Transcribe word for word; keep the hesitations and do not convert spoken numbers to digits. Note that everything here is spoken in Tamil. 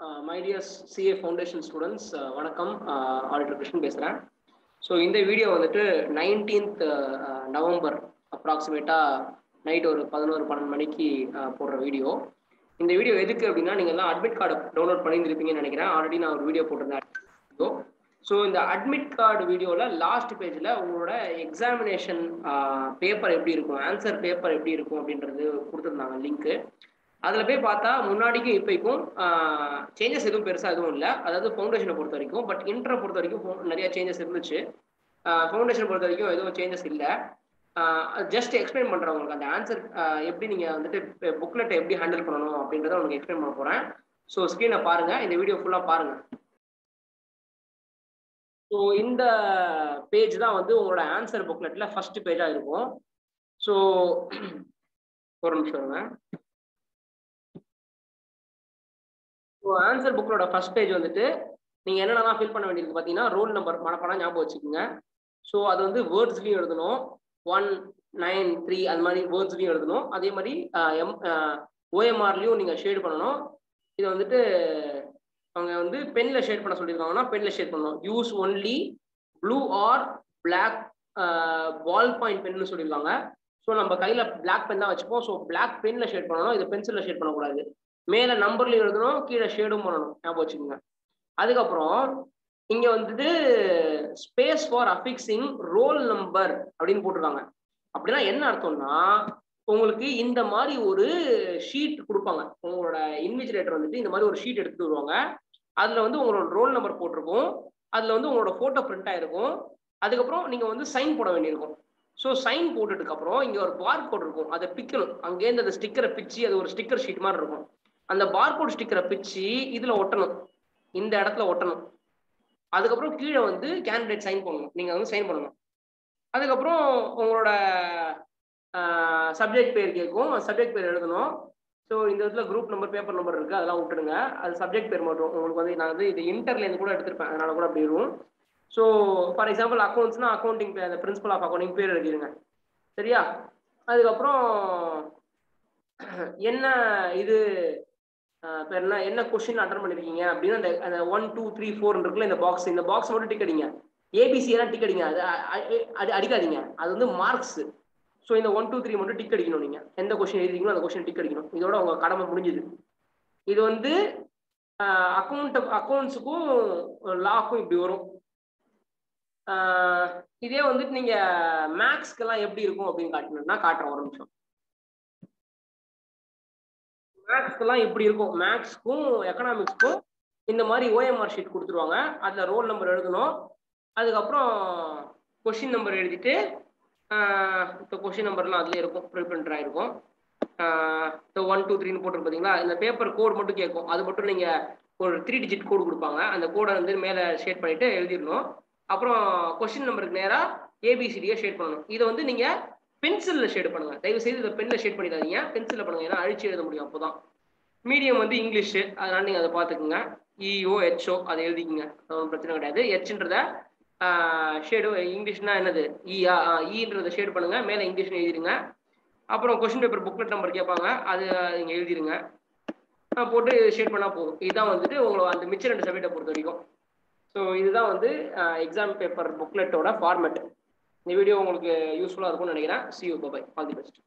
Uh, my dear C A Foundation students, uh, வணக்கம். ஆல்டர் கிருஷ்ணன் பேசுறேன். ஸோ இந்த வீடியோ வந்துட்டு நைன்டீன்த் நவம்பர் அப்ராக்சிமேட்டா நைட் ஒரு பதினோரு பன்னெண்டு மணிக்கு போடுற வீடியோ. இந்த வீடியோ எதுக்கு அப்படின்னா, நீங்க எல்லாம் அட்மிட் கார்டு டவுன்லோட் பண்ணியிருப்பீங்கன்னு நினைக்கிறேன். ஆல்ரெடி நான் ஒரு வீடியோ போட்டிருந்தேன். ஸோ இந்த அட்மிட் கார்டு வீடியோவில் லாஸ்ட் பேஜில் உங்களோட எக்ஸாமினேஷன் பேப்பர் எப்படி இருக்கும், ஆன்சர் பேப்பர் எப்படி இருக்கும் அப்படின்றது கொடுத்துருந்தாங்க லிங்க்கு. அதில் போய் பார்த்தா முன்னாடிக்கும் இப்போக்கும் சேஞ்சஸ் எதுவும் பெருசாக எதுவும் இல்லை. அதாவது ஃபவுண்டேஷனை பொறுத்த வரைக்கும், பட் இன்டரை பொறுத்த வரைக்கும் நிறைய சேஞ்சஸ் இருந்துச்சு. ஃபவுண்டேஷனை பொறுத்த வரைக்கும் எதுவும் சேஞ்சஸ் இல்லை. ஜஸ்ட் எக்ஸ்பிளைன் பண்ணுறேன் உங்களுக்கு அந்த ஆன்சர் எப்படி நீங்கள் வந்துட்டு புக்லெட்டை எப்படி ஹேண்டில் பண்ணணும் அப்படின்றத உங்களுக்கு எக்ஸ்பிளைன் பண்ண போகிறேன். ஸோ ஸ்க்ரீனை பாருங்கள், இந்த வீடியோ ஃபுல்லாக பாருங்கள். ஸோ இந்த பேஜ் தான் வந்து உங்களோட ஆன்சர் புக்லெட்டில் ஃபர்ஸ்ட் பேஜாக இருக்கும். ஸோ ஒரு நிமிஷம், ஆன்சர் புக்கோட ஃபர்ஸ்ட் பேஜ் வந்துட்டு நீங்க என்னென்ன ஃபில் பண்ண வேண்டியிருக்கு பார்த்தீங்கன்னா, ரோல் நம்பர் மனப்பாடம் ஞாபகம் வச்சுக்கோங்க. ஸோ அது வந்து வேர்ட்ஸ்லையும் எழுதணும், ஒன் நைன் த்ரீ அது மாதிரி வேர்ட்ஸ்லையும் எழுதணும். அதே மாதிரி எம் ஓஎம்ஆர்லையும் நீங்கள் ஷேட் பண்ணணும். இதை வந்துட்டு அவங்க வந்து பென்ல ஷேட் பண்ண சொல்லியிருக்காங்கன்னா பென்ல ஷேட் பண்ணணும். Use only blue or black ball point pen சொல்லியிருக்காங்க. ஸோ நம்ம கையில் பிளாக் பென் தான் வச்சுப்போம். ஸோ பிளாக் பென்ல ஷேட் பண்ணணும், இது பென்சிலில் ஷேட் பண்ணக்கூடாது. மேலே நம்பர்லையும் எழுதணும், கீழே ஷேடும் பண்ணணும், ஞாபகம் வச்சுக்கோங்க. அதுக்கப்புறம் இங்கே வந்துட்டு space for affixing roll number அப்படின்னு போட்டிருக்காங்க. அப்படின்னா என்ன அர்த்தம்னா, உங்களுக்கு இந்த மாதிரி ஒரு ஷீட் கொடுப்பாங்க. உங்களோட இன்விஜிலேட்டர் வந்துட்டு இந்த மாதிரி ஒரு ஷீட் எடுத்துட்டு வருவாங்க. அதில் வந்து உங்களோட ரோல் நம்பர் போட்டிருக்கும், அதில் வந்து உங்களோட ஃபோட்டோ பிரிண்ட் ஆகிருக்கும். அதுக்கப்புறம் நீங்கள் வந்து சைன் போட வேண்டியிருக்கும். ஸோ சைன் போட்டுட்டுக்கப்புறம் இங்கே ஒரு பார் கோட் இருக்கும், அதை பிக்கணும். அங்கேருந்து அந்த ஸ்டிக்கரை பிச்சு அது ஒரு ஸ்டிக்கர் ஷீட் மாதிரி இருக்கும். அந்த பார்கோட் ஸ்டிக்கரை பிச்சு இதுல ஒட்டணும், இந்த இடத்துல ஒட்டணும். அதுக்கப்புறம் கீழே வந்து கேண்டிடேட் சைன் பண்ணணும், நீங்க வந்து சைன் பண்ணணும். அதுக்கப்புறம் உங்களோட சப்ஜெக்ட் பேர் கேட்கும், சப்ஜெக்ட் பேர் எழுதணும். ஸோ இந்த இடத்துல குரூப் நம்பர் பேப்பர் நம்பர் இருக்கு, அதெல்லாம் விட்டுடுங்க. அது சப்ஜெக்ட் பேர் மட்டும் உங்களுக்கு வந்து நான் வந்து இது இன்டர்லேருந்து கூட எடுத்திருப்பேன், அதனால கூட அப்படி இருக்கும். ஸோ ஃபார் எக்ஸாம்பிள் அக்கௌண்ட்ஸ்னா அக்கௌண்டிங் பேர், அந்த பிரின்சிபல் ஆஃப் அக்கௌண்டிங் பேர் எழுதிடுங்க, சரியா? அதுக்கப்புறம் என்ன இது என்ன என்ன கொஸ்டின் அட்டன் பண்ணிருக்கீங்க அப்படின்னா, அந்த அந்த ஒன் டூ த்ரீ ஃபோர் இருக்குல்ல இந்த பாக்ஸ், இந்த பாக்ஸ் மட்டும் டிக் அடிங்க. ஏபிசி எல்லாம் டிக் அடிங்க, அது அது அடிக்காதீங்க, அது வந்து மார்க்ஸ். ஸோ இந்த ஒன் டூ த்ரீ மட்டும் டிக் அடிக்கணும். நீங்கள் எந்த கொஸ்டின் எழுதிங்களோ அந்த கொஸ்டின் டிக் அடிக்கணும். இதோட உங்கள் கடமை முடிஞ்சுது. இது வந்து அக்கௌண்ட் அக்கௌண்ட்ஸுக்கும் லாக்கும் இப்படி வரும். இதே வந்துட்டு நீங்கள் மேக்ஸ்க்கெல்லாம் எப்படி இருக்கும் அப்படின்னு காட்டணும்னா காட்டுற ஒரு நிமிஷம். மேக்ஸ்க்கெல்லாம் இப்படி இருக்கும். மேக்ஸ்க்கும் எக்கனாமிக்ஸ்க்கும் இந்த மாதிரி ஓஎம்ஆர் ஷீட் கொடுத்துருவாங்க, அதில் ரோல் நம்பர் எழுதணும். அதுக்கப்புறம் கொஷின் நம்பர் எழுதிட்டு, இப்போ கொஷின் நம்பர்லாம் அதில் இருக்கும், ப்ரிண்ட் பிரிண்ட் ஆகிருக்கும். இப்போ ஒன் டூ த்ரீன்னு போட்டு பார்த்தீங்களா, இந்த பேப்பர் கோடு மட்டும் கேட்கும். அது மட்டும் நீங்கள் ஒரு த்ரீ டிஜிட் கோடு கொடுப்பாங்க, அந்த கோடை வந்து மேலே ஷேட் பண்ணிவிட்டு எழுதிடணும். அப்புறம் கொஷின் நம்பருக்கு நேராக ஏபிசிடியை ஷேட் பண்ணணும். இதை வந்து நீங்கள் பென்சிலில் ஷேட் பண்ணுங்க, தயவு செய்து இதை பென்ல ஷேட் பண்ணிடாதீங்க, பென்சிலில் பண்ணுங்க. ஏன்னா அழிச்சு எழுத முடியும். அப்போதான் மீடியம் வந்து இங்கிலீஷு, அதனால நீங்கள் அதை பார்த்துக்குங்க. இஓ ஹெச்ஓ அதை எழுதிக்குங்க, ஒன்றும் பிரச்சனை கிடையாது. ஹெச்ன்றத ஷேடு இங்கிலீஷ்னா என்னது இஆ ஈன்றதை ஷேட் பண்ணுங்க, மேலே இங்கிலீஷ்னு எழுதிடுங்க. அப்புறம் கொஸ்டின் பேப்பர் புக்லெட் நம்பர் கேட்பாங்க, அது நீங்கள் எழுதிடுங்க, போட்டு ஷேட் பண்ணால் போதும். இதுதான் வந்துட்டு உங்களை அந்த மிச்ச ரெண்டு சப்ஜெக்டை பொறுத்த வரைக்கும். ஸோ இதுதான் வந்து எக்ஸாம் பேப்பர் புக்லெட்டோட ஃபார்மேட். இந்த வீடியோ உங்களுக்கு யூஸ்ஃபுல்லாக இருக்கும்னு நினைக்கிறேன். See you, bye bye, all the best.